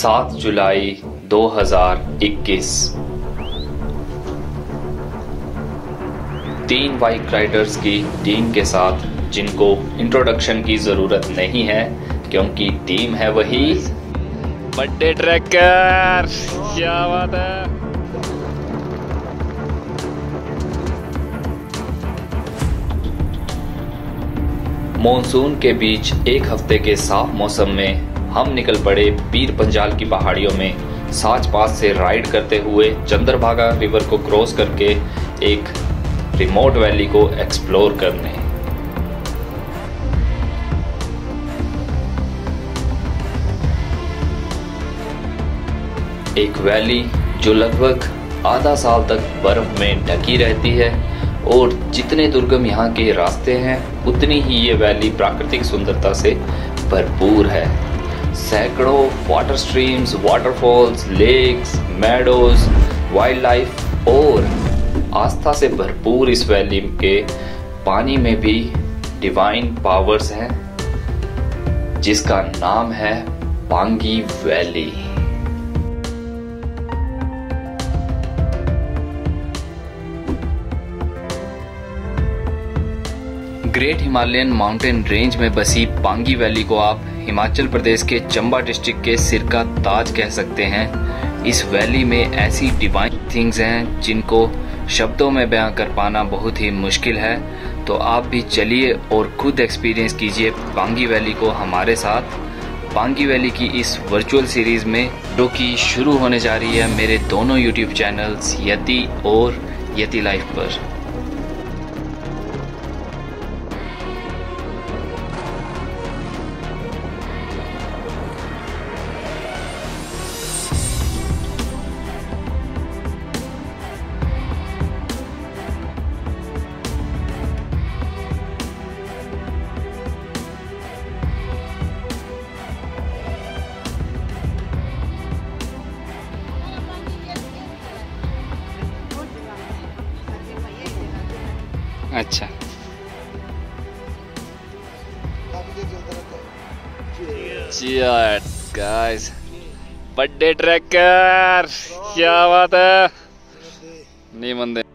7 जुलाई 2021 3 bike riders की टीम के साथ जिनको इंट्रोडक्शन की जरूरत नहीं है क्योंकि टीम है वही बड़े ट्रैकर। क्या बात है। मॉनसून के बीच एक हफ्ते के साफ मौसम में हम निकल पड़े पीर पंजाल की पहाड़ियों में साच पास से राइड करते हुए चंद्रभागा रिवर को क्रॉस करके एक रिमोट वैली को एक्सप्लोर करने। एक वैली जो लगभग आधा साल तक बर्फ में ढकी रहती है और जितने दुर्गम यहाँ के रास्ते हैं उतनी ही ये वैली प्राकृतिक सुंदरता से भरपूर है। सैकड़ों water streams, waterfalls, lakes, meadows, wild life और आस्था से भरपूर इस वैली के पानी में भी डिवाइन पावर्स हैं जिसका नाम है Pangi valley. Great Himalayan mountain range में बसी पांगी वैली को आप हिमाचल प्रदेश के चंबा डिस्ट्रिक्ट के सिर का ताज कह सकते हैं। इस वैली में ऐसी डिवाइन थिंग्स हैं जिनको शब्दों में बयां कर पाना बहुत ही मुश्किल है। तो आप भी चलिए और खुद एक्सपीरियंस कीजिए पांगी वैली को हमारे साथ। पांगी वैली की इस वर्चुअल सीरीज में जो कि शुरू होने जा रही है मेरे दोनों यूट्यूब चैनल्स यति और यति लाइफ पर। अच्छा गाइस, बड़े ट्रैकर। क्या बात है। नहीं बंदे